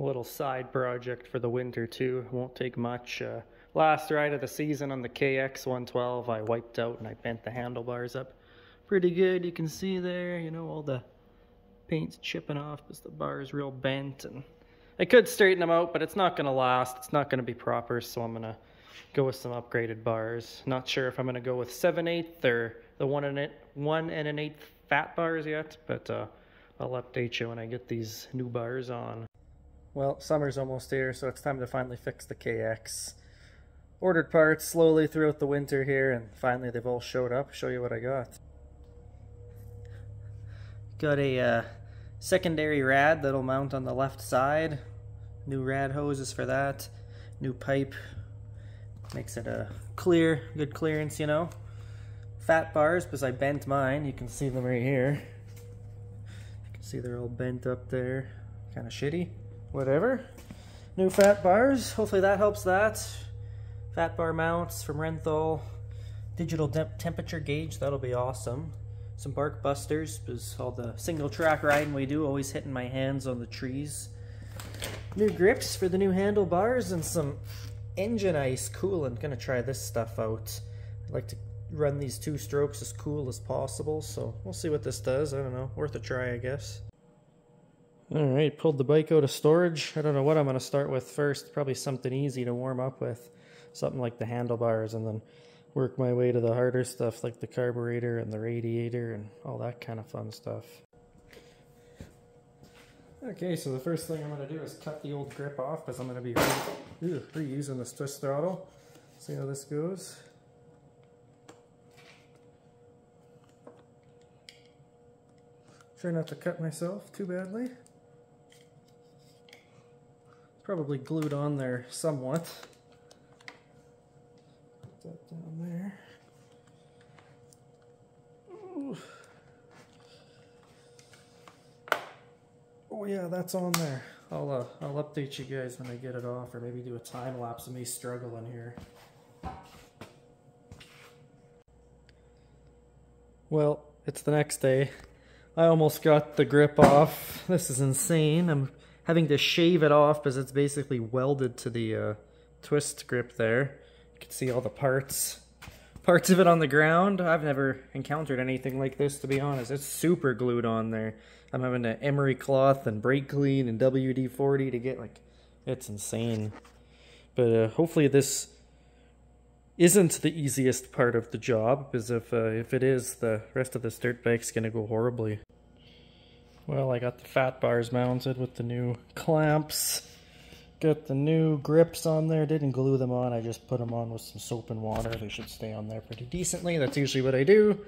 little side project for the winter too. It won't take much. Last ride of the season on the KX112, I wiped out and I bent the handlebars up pretty good. You can see there, you know, all the paint's chipping off because the bar is real bent, and I could straighten them out, but it's not going to last. It's not going to be proper, so I'm going to go with some upgraded bars. Not sure if I'm going to go with 7/8 or the 1 1/8 fat bars yet, but I'll update you when I get these new bars on. Well, summer's almost here, so it's time to finally fix the KX. Ordered parts slowly throughout the winter here, and finally they've all showed up. I'll show you what I got. Got a secondary rad that'll mount on the left side. New rad hoses for that. New pipe. Makes it a clear, good clearance, you know. Fat bars, because I bent mine. You can see them right here. You can see they're all bent up there. Kind of shitty. Whatever. New fat bars. Hopefully that helps that. Fat bar mounts from Renthal. Digital temperature gauge. That'll be awesome. Some Bark Busters, because all the single track riding we do, always hitting my hands on the trees. New grips for the new handlebars and some engine ice coolant. Gonna try this stuff out. I like to run these two strokes as cool as possible, so we'll see what this does. I don't know, worth a try, I guess. Alright, pulled the bike out of storage. I don't know what I'm gonna start with first. Probably something easy to warm up with. Something like the handlebars, and then work my way to the harder stuff like the carburetor and the radiator and all that kind of fun stuff. Okay, so the first thing I'm going to do is cut the old grip off, because I'm going to be reusing this twist throttle. See how this goes. Try not to cut myself too badly. It's probably glued on there somewhat. That down there. Ooh. Oh yeah, that's on there. I'll update you guys when I get it off, or maybe do a time lapse of me struggling here. Well, it's the next day. I almost got the grip off. This is insane. I'm having to shave it off because it's basically welded to the twist grip there. You can see all the parts of it on the ground. I've never encountered anything like this, to be honest. It's super glued on there. I'm having to emery cloth and brake clean and WD-40 to get, like, it's insane. But hopefully this isn't the easiest part of the job, because if it is, the rest of this dirt bike's gonna go horribly. Well, I got the fat bars mounted with the new clamps. Got the new grips on there. Didn't glue them on, I just put them on with some soap and water. They should stay on there pretty decently. That's usually what I do.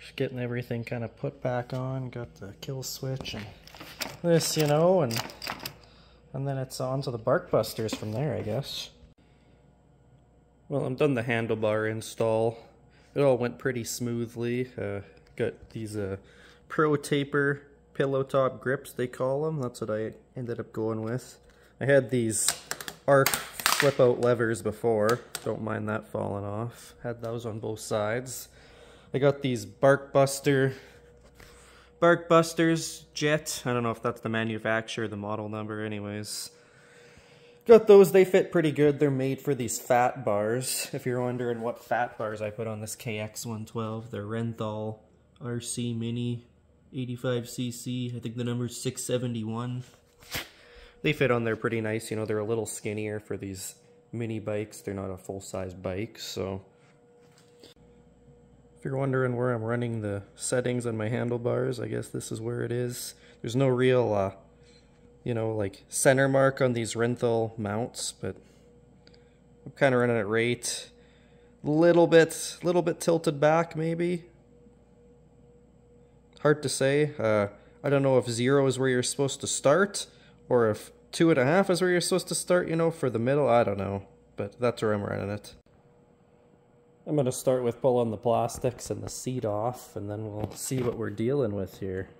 Just getting everything kind of put back on. Got the kill switch and this, you know, and then it's on to the Bark Busters from there, I guess. Well, I'm done the handlebar install. It all went pretty smoothly. Got these Pro Taper pillow top grips, they call them. That's what I ended up going with. I had these arc flip-out levers before, don't mind that falling off. Had those on both sides. I got these Bark Busters Jet. I don't know if that's the manufacturer, the model number anyways. Got those, they fit pretty good. They're made for these fat bars. If you're wondering what fat bars I put on this KX112, they're Renthal RC Mini 85cc. I think the number's 671. They fit on there pretty nice, you know, they're a little skinnier for these mini bikes, they're not a full-size bike, so. If you're wondering where I'm running the settings on my handlebars, I guess this is where it is. There's no real, you know, like, center mark on these Renthal mounts, but I'm kind of running at rate. Little bit tilted back, maybe. Hard to say. I don't know if 0 is where you're supposed to start, or if 2.5 is where you're supposed to start, you know, for the middle, I don't know. But that's where I'm running it. I'm going to start with pulling the plastics and the seat off, and then we'll see what we're dealing with here.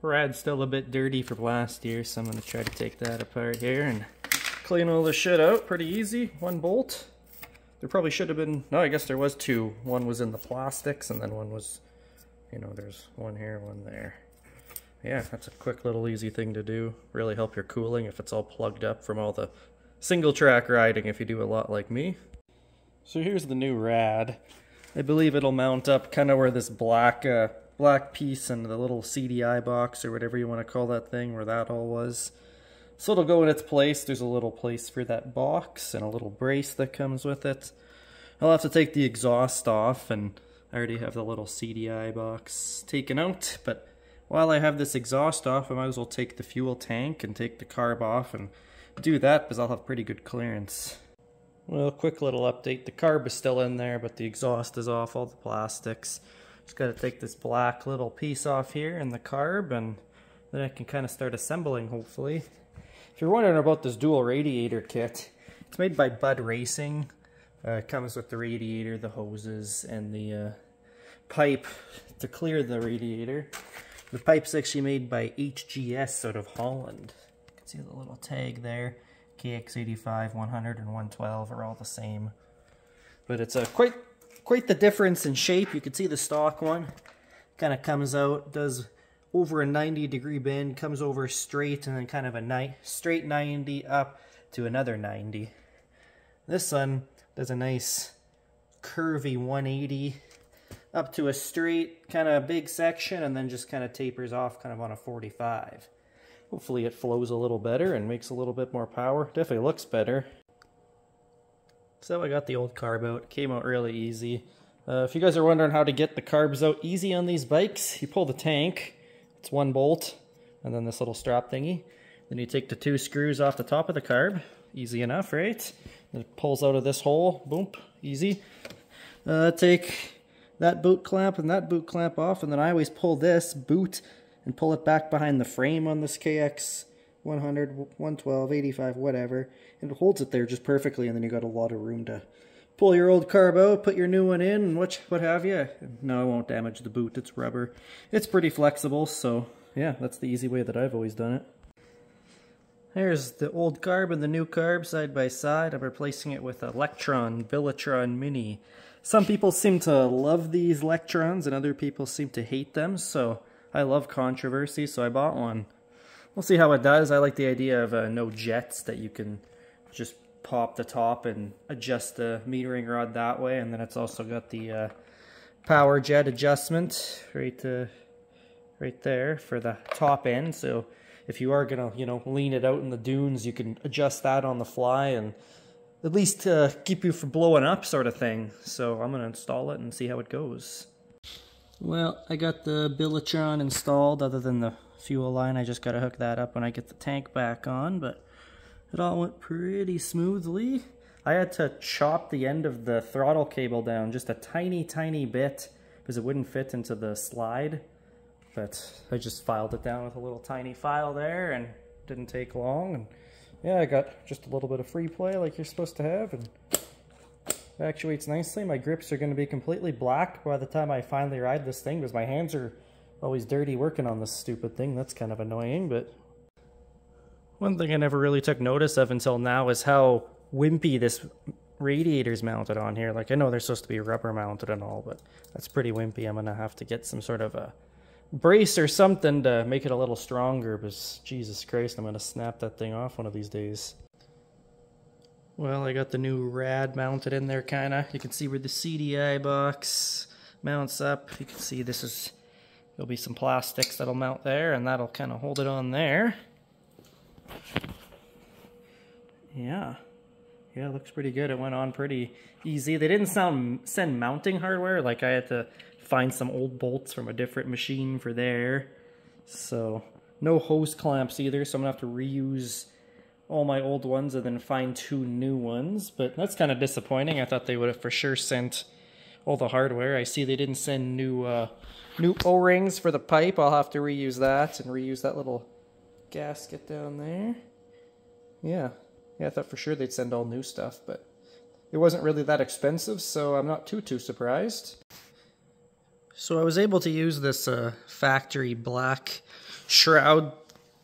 Rad's still a bit dirty from last year, so I'm going to try to take that apart here and clean all this shit out. Pretty easy. One bolt. There probably should have been, no, I guess there was two. One was in the plastics, and then one was, you know, there's one here, one there. yeah, that's a quick little easy thing to do. Really help your cooling if it's all plugged up from all the single track riding if you do a lot like me. So here's the new Rad. I believe it'll mount up kind of where this black piece and the little CDI box or whatever you want to call that thing, where that all was. So it'll go in its place. There's a little place for that box and a little brace that comes with it. I'll have to take the exhaust off, and I already have the little CDI box taken out, but while I have this exhaust off, I might as well take the fuel tank and take the carb off and do that, because I'll have pretty good clearance. Well, quick little update. The carb is still in there, but the exhaust is off, all the plastics. Just got to take this black little piece off here and the carb, and then I can kind of start assembling, hopefully. If you're wondering about this dual radiator kit, it's made by Bud Racing. It comes with the radiator, the hoses, and the pipe to clear the radiator. The pipe's actually made by HGS out of Holland. You can see the little tag there. KX85, 100, and 112 are all the same. But it's quite the difference in shape. You can see the stock one kind of comes out, does over a 90-degree bend, comes over straight, and then kind of a straight 90 up to another 90. This one does a nice curvy 180 up to a straight kind of big section, and then just kind of tapers off kind of on a 45. Hopefully it flows a little better and makes a little bit more power. Definitely looks better. So I got the old carb out. It came out really easy. If you guys are wondering how to get the carbs out easy on these bikes, you pull the tank. It's one bolt and then this little strap thingy. Then you take the two screws off the top of the carb. Easy enough, right? And it pulls out of this hole. Boom. Easy. Take that boot clamp and that boot clamp off, and then I always pull this boot and pull it back behind the frame on this KX 100, 112, 85, whatever, and it holds it there just perfectly, and then you got a lot of room to pull your old carb out, put your new one in, and what have you. No, it won't damage the boot, it's rubber. It's pretty flexible, so yeah, that's the easy way that I've always done it. Here's the old carb and the new carb side by side. I'm replacing it with a Lectron, Billetron Mini. Some people seem to love these Lectrons and other people seem to hate them, so I love controversy, so I bought one. We'll see how it does. I like the idea of no jets, that you can just pop the top and adjust the metering rod that way, and then it's also got the power jet adjustment right there for the top end, so if you are gonna, you know, lean it out in the dunes, you can adjust that on the fly and at least keep you from blowing up, sort of thing. So I'm gonna install it and see how it goes. Well, I got the Billetron installed, other than the fuel line. I just gotta hook that up when I get the tank back on, but it all went pretty smoothly. I had to chop the end of the throttle cable down just a tiny bit because it wouldn't fit into the slide, but I just filed it down with a little tiny file there and it didn't take long. And yeah, I got just a little bit of free play like you're supposed to have, and it actuates nicely. My grips are going to be completely black by the time I finally ride this thing, because my hands are always dirty working on this stupid thing. That's kind of annoying, but one thing I never really took notice of until now is how wimpy this radiator's mounted on here. Like, I know they're supposed to be rubber mounted and all, but that's pretty wimpy. I'm going to have to get some sort of a brace or something to make it a little stronger, because Jesus Christ, I'm going to snap that thing off one of these days. Well, I got the new Rad mounted in there, kind of. You can see where the CDI box mounts up. You can see this is, there'll be some plastics that'll mount there, and that'll kind of hold it on there. Yeah, it looks pretty good. It went on pretty easy. They didn't send mounting hardware. Like, I had to find some old bolts from a different machine for there. So, no hose clamps either, so I'm going to have to reuse all my old ones and then find two new ones, but that's kind of disappointing. I thought they would have for sure sent all the hardware. I see they didn't send new O-rings for the pipe. I'll have to reuse that and reuse that little gasket down there. Yeah, I thought for sure they'd send all new stuff, but it wasn't really that expensive, so I'm not too surprised. So I was able to use this factory black shroud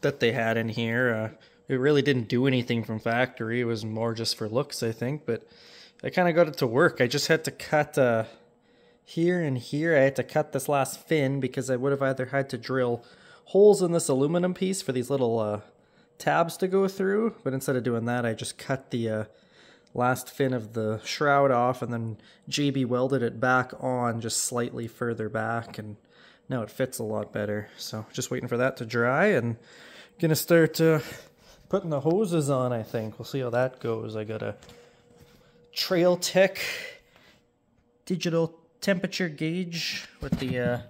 that they had in here. It really didn't do anything from factory. It was more just for looks, I think, but I kind of got it to work. I just had to cut here and here. I had to cut this last fin because I would have either had to drill holes in this aluminum piece for these little tabs to go through, but instead of doing that, I just cut the last fin of the shroud off and then JB welded it back on just slightly further back, and now it fits a lot better. So just waiting for that to dry and gonna start putting the hoses on, I think. We'll see how that goes. I got a Trail Tech digital temperature gauge with the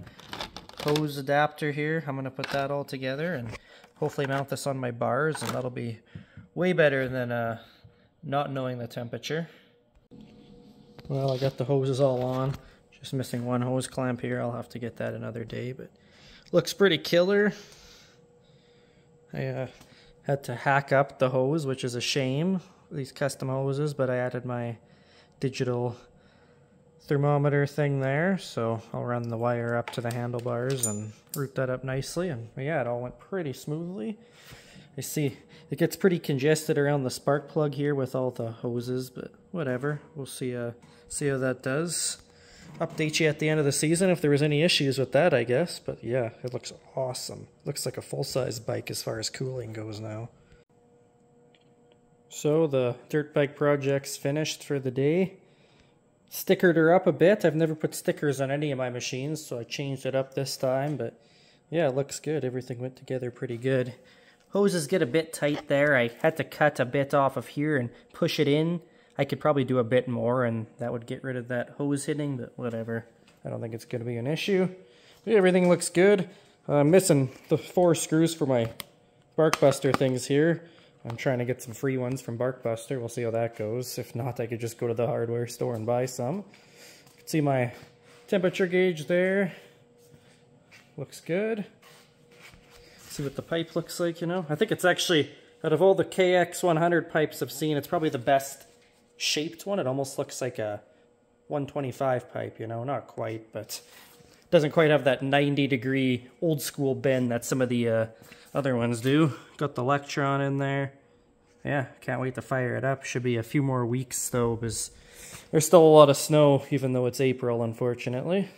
hose adapter here. I'm gonna put that all together and hopefully mount this on my bars, and that'll be way better than not knowing the temperature. Well, I got the hoses all on, just missing one hose clamp here. I'll have to get that another day, but looks pretty killer. I had to hack up the hose, which is a shame, these custom hoses, but I added my digital thermometer thing there, so I'll run the wire up to the handlebars and route that up nicely, and yeah, it all went pretty smoothly. I see it gets pretty congested around the spark plug here with all the hoses, but whatever. We'll see see how that does. Update you at the end of the season if there was any issues with that, I guess. But yeah, it looks awesome. Looks like a full-size bike as far as cooling goes now. So the dirt bike project's finished for the day. Stickered her up a bit. I've never put stickers on any of my machines, so I changed it up this time. But yeah, it looks good. Everything went together pretty good. Hoses get a bit tight there. I had to cut a bit off of here and push it in. I could probably do a bit more and that would get rid of that hose hitting, but whatever. I don't think it's going to be an issue. But everything looks good. I'm missing the 4 screws for my Bark Buster things here. I'm trying to get some free ones from Bark Buster. We'll see how that goes. If not, I could just go to the hardware store and buy some. You can see my temperature gauge there. Looks good. See what the pipe looks like, you know. I think it's actually, out of all the KX100 pipes I've seen, it's probably the best shaped one. It almost looks like a 125 pipe, you know, not quite, but it doesn't quite have that 90-degree old school bend that some of the other ones do. Got the Lectron in there. Yeah, can't wait to fire it up. Should be a few more weeks though, because there's still a lot of snow, even though it's April, unfortunately.